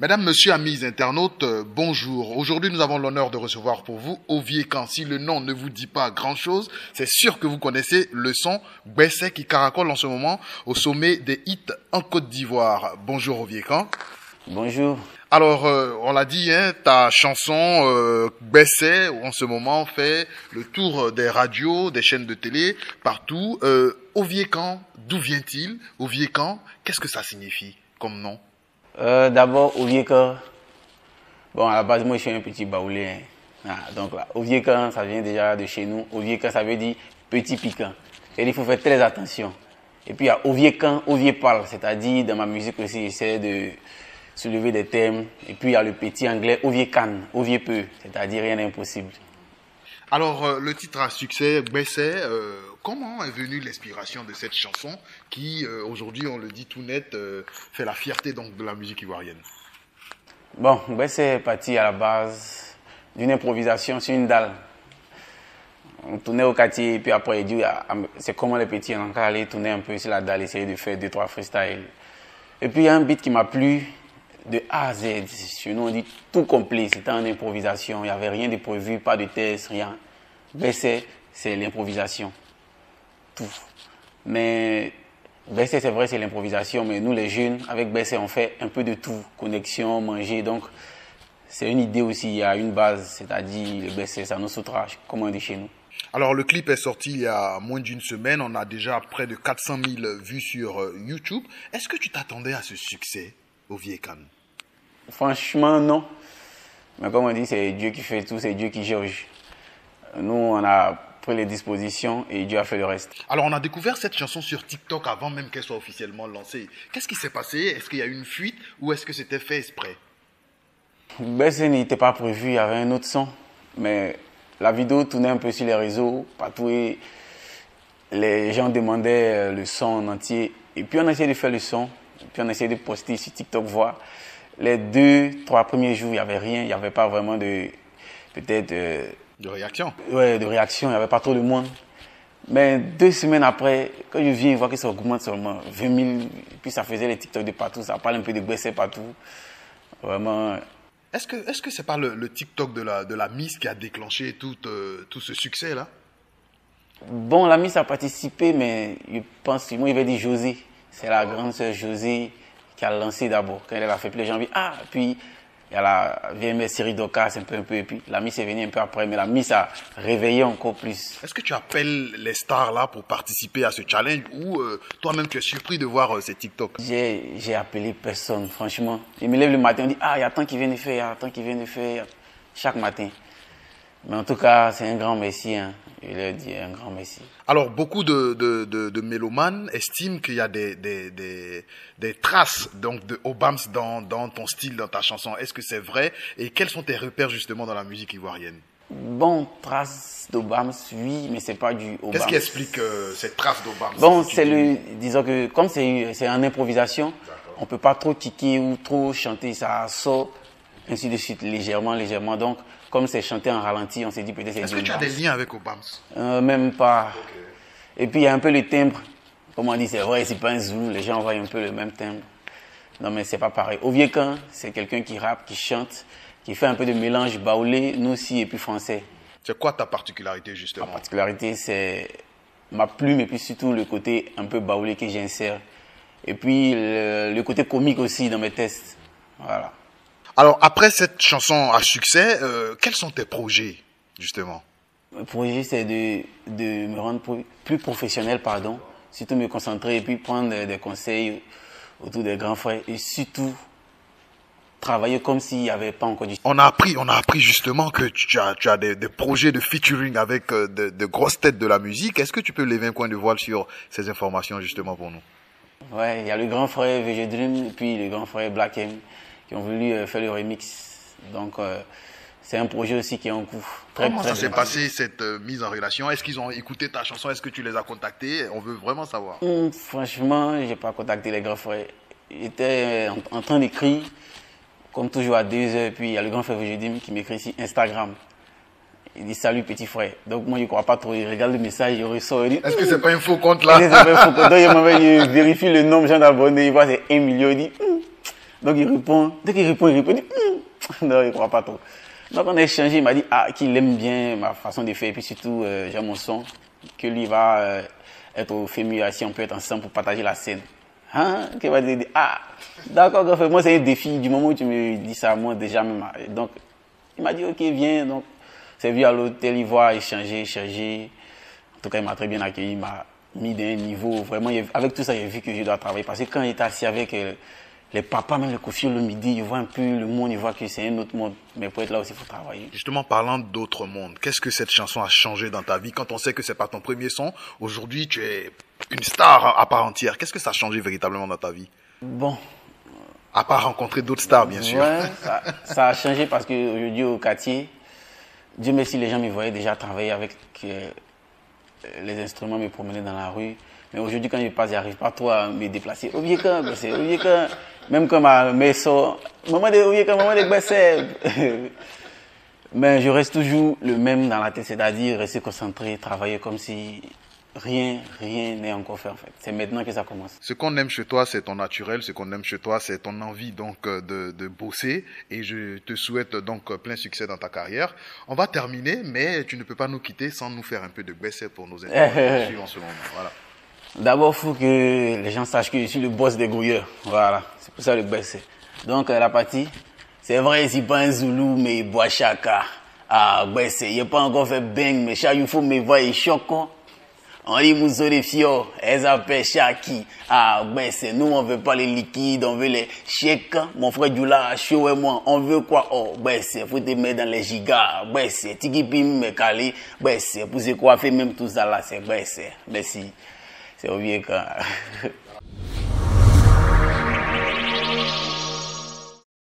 Mesdames, Messieurs, amis internautes, bonjour. Aujourd'hui, nous avons l'honneur de recevoir pour vous Ovié Khan. Si le nom ne vous dit pas grand-chose, c'est sûr que vous connaissez le son Gbessé qui caracole en ce moment au sommet des hits en Côte d'Ivoire. Bonjour Ovié Khan. Bonjour. Alors, on l'a dit, hein, ta chanson Gbessé, en ce moment, fait le tour des radios, des chaînes de télé, partout. Ovié Khan, d'où vient-il? Ovié Khan, qu'est-ce que ça signifie comme nom? D'abord, Ovié Khan. Bon, à la base, moi, je suis un petit baoulé. Hein. Ah, donc, là, Ovié Khan, ça vient déjà de chez nous. Ovié Khan, ça veut dire petit piquant. Et il faut faire très attention. Et puis, il y a Ovié Khan, Ovié parle. C'est-à-dire, dans ma musique aussi, j'essaie de soulever des thèmes. Et puis, il y a le petit anglais, Ovié Khan, Ovié peu. C'est-à-dire, rien n'est impossible. Alors, le titre à succès, Gbessé, comment est venue l'inspiration de cette chanson qui, aujourd'hui, on le dit tout net, fait la fierté donc, de la musique ivoirienne? Bon, Gbessé est parti à la base d'une improvisation sur une dalle. On tournait au quartier, et puis après, c'est comment les petits en allaient tourner un peu sur la dalle, essayer de faire 2-3 freestyles. Et puis, il y a un beat qui m'a plu de A à Z. Chez nous, on dit tout complet. C'était en improvisation. Il n'y avait rien de prévu, pas de test, rien. Gbessé, c'est l'improvisation. Mais Gbessé, c'est vrai, c'est l'improvisation, mais nous les jeunes, avec Gbessé, on fait un peu de tout, connexion, manger, donc c'est une idée aussi, il y a une base, c'est-à-dire le Gbessé, ça nous soutrage, comme on dit chez nous. Alors le clip est sorti il y a moins d'une semaine, on a déjà près de 400 000 vues sur YouTube. Est-ce que tu t'attendais à ce succès, Ovié Khan? Franchement, non. Mais comme on dit, c'est Dieu qui fait tout, c'est Dieu qui juge. Nous, on a pris les dispositions et Dieu a fait le reste. Alors, on a découvert cette chanson sur TikTok avant même qu'elle soit officiellement lancée. Qu'est-ce qui s'est passé? Est-ce qu'il y a eu une fuite ou est-ce que c'était fait exprès? Gbessé n'était pas prévu, il y avait un autre son. Mais la vidéo tournait un peu sur les réseaux, partout. Et les gens demandaient le son en entier. Et puis, on a essayé de faire le son. Et puis, on a essayé de poster sur TikTok, voir. Les 2-3 premiers jours, il n'y avait rien. Il n'y avait pas vraiment de... peut-être... de réaction? Oui, de réaction, il n'y avait pas trop de monde. Mais 2 semaines après, quand je viens, je vois que ça augmente seulement 20 000. Puis ça faisait les TikTok de partout, ça parle un peu de Gbessé partout. Vraiment. Est-ce que ce n'est pas le TikTok de la Miss qui a déclenché tout ce succès-là? Bon, la Miss a participé, mais je pense, moi, il avait dit José. C'est la grande sœur José qui a lancé d'abord. Quand elle a fait, les gens ont dit ah, puis. Il y a la VMS série d'Ocas, un peu, et puis la Miss est venue un peu après, mais la Miss a réveillé encore plus. Est-ce que tu appelles les stars là pour participer à ce challenge ou toi-même tu es surpris de voir ces TikTok? J'ai appelé personne, franchement. Je me lève le matin, on dit ah, il y a tant qui viennent de faire, il y a tant qui viennent de faire, chaque matin. Mais en tout cas, c'est un grand merci, hein. Il a dit un grand merci. Alors, beaucoup de mélomanes estiment qu'il y a des traces donc, de Obams dans ton style, dans ta chanson. Est-ce que c'est vrai? Et quels sont tes repères justement dans la musique ivoirienne? Bon, traces d'Obams, oui, mais c'est pas du Obams. Qu'est-ce qui explique cette trace d'Obams? Bon, c'est disons que comme c'est en improvisation, on peut pas trop tiquer ou trop chanter, ça sort ainsi de suite, légèrement, donc... Comme c'est chanté en ralenti, on s'est dit peut-être c'est... Est-ce que tu as des liens avec Obams? Même pas. Okay. Et puis il y a un peu le timbre. Comme on dit, c'est vrai, c'est pas un zoulou, les gens voient un peu le même timbre. Non mais c'est pas pareil. Ovié Khan, c'est quelqu'un qui rappe, qui chante, qui fait un peu de mélange baoulé, nous aussi, et puis français. C'est quoi ta particularité justement? Ma particularité, c'est ma plume et puis surtout le côté un peu baoulé que j'insère. Et puis le côté comique aussi dans mes tests. Voilà. Alors, après cette chanson à succès, quels sont tes projets, justement? Mon projet, c'est de me rendre plus professionnel, surtout me concentrer et puis prendre des conseils autour des grands frères et surtout travailler comme s'il n'y avait pas encore du... On a appris justement que tu as des projets de featuring avec de grosses têtes de la musique. Est-ce que tu peux lever un coin de voile sur ces informations, justement, pour nous? Ouais, il y a le grand frère VG Dream et puis le grand frère Black M. qui ont voulu faire le remix. Donc, c'est un projet aussi qui est en cours. Comment ça s'est passé, cette mise en relation? Est-ce qu'ils ont écouté ta chanson? Est-ce que tu les as contactés? On veut vraiment savoir. Franchement, je n'ai pas contacté les grands frères. J'étais en train d'écrire, comme toujours à 2 heures. Puis, il y a le grand frère Vogédim qui m'écrit sur Instagram. Il dit « Salut, petit frère ». Donc, moi, je ne crois pas trop. Il regarde le message, il ressort. Est-ce que ce n'est pas un faux compte, là? C'est pas un faux compte. Donc, je vérifie le nombre de gens d'abonnés. Il voit, c'est 1 million. Il dit Donc il répond, dès qu'il répond, il dit non, il ne croit pas trop. Donc on a échangé, il m'a dit qu'il aime bien ma façon de faire et puis surtout j'aime mon son, que lui va être au FEMU, si on peut être ensemble pour partager la scène. Hein? Qu'il va dire d'accord, moi c'est un défi, du moment où tu me dis ça, moi déjà même. Donc il m'a dit ok, viens. Donc c'est venu à l'hôtel, il va échanger. En tout cas, il m'a très bien accueilli, il m'a mis d'un niveau, vraiment, avec tout ça, j'ai vu que je dois travailler. Parce que quand j'étais assis avec les papas, même les confiants le midi, je vois un peu le monde, je vois que c'est un autre monde. Mais pour être là aussi, il faut travailler. Justement, parlant d'autre monde, qu'est-ce que cette chanson a changé dans ta vie? Quand on sait que ce n'est pas ton premier son, aujourd'hui, tu es une star à part entière. Qu'est-ce que ça a changé véritablement dans ta vie? Bon. À part rencontrer d'autres stars, bien sûr. Ouais, ça a changé parce qu'aujourd'hui, au quartier, Dieu merci, les gens me voyaient déjà travailler avec... les instruments, me promenaient dans la rue. Mais aujourd'hui, quand je passe, j'arrive pas trop à me déplacer. Même quand ma mère sort, maman de Besseb. Mais je reste toujours le même dans la tête, c'est-à-dire rester concentré, travailler comme si rien n'est encore fait en fait. C'est maintenant que ça commence. Ce qu'on aime chez toi, c'est ton naturel. Ce qu'on aime chez toi, c'est ton envie donc de bosser. Et je te souhaite donc plein succès dans ta carrière. On va terminer, mais tu ne peux pas nous quitter sans nous faire un peu de Besseb pour nos interviews qui suivent en ce moment. Voilà. D'abord, il faut que les gens sachent que je suis le boss des grouilleurs. Voilà, c'est pour ça le Besseb. Donc la partie, c'est vrai, c'est pas un Zoulou, mais Boachaka. Ah Besseb, il n'a pas encore fait bang, mais il faut me voir et choquant. On dit Moussorifio, elles appellent Chaki. Ah, ben c'est nous, on veut pas les liquides, on veut les chèques. Mon frère Djoula, Chou et moi, on veut quoi? Oh, ben c'est, faut te mettre dans les gigas. Ben c'est, Tikipim, Mekali. Ben c'est, pour se coiffer, même tout ça là, c'est, ben c'est. Merci. C'est obligé quand.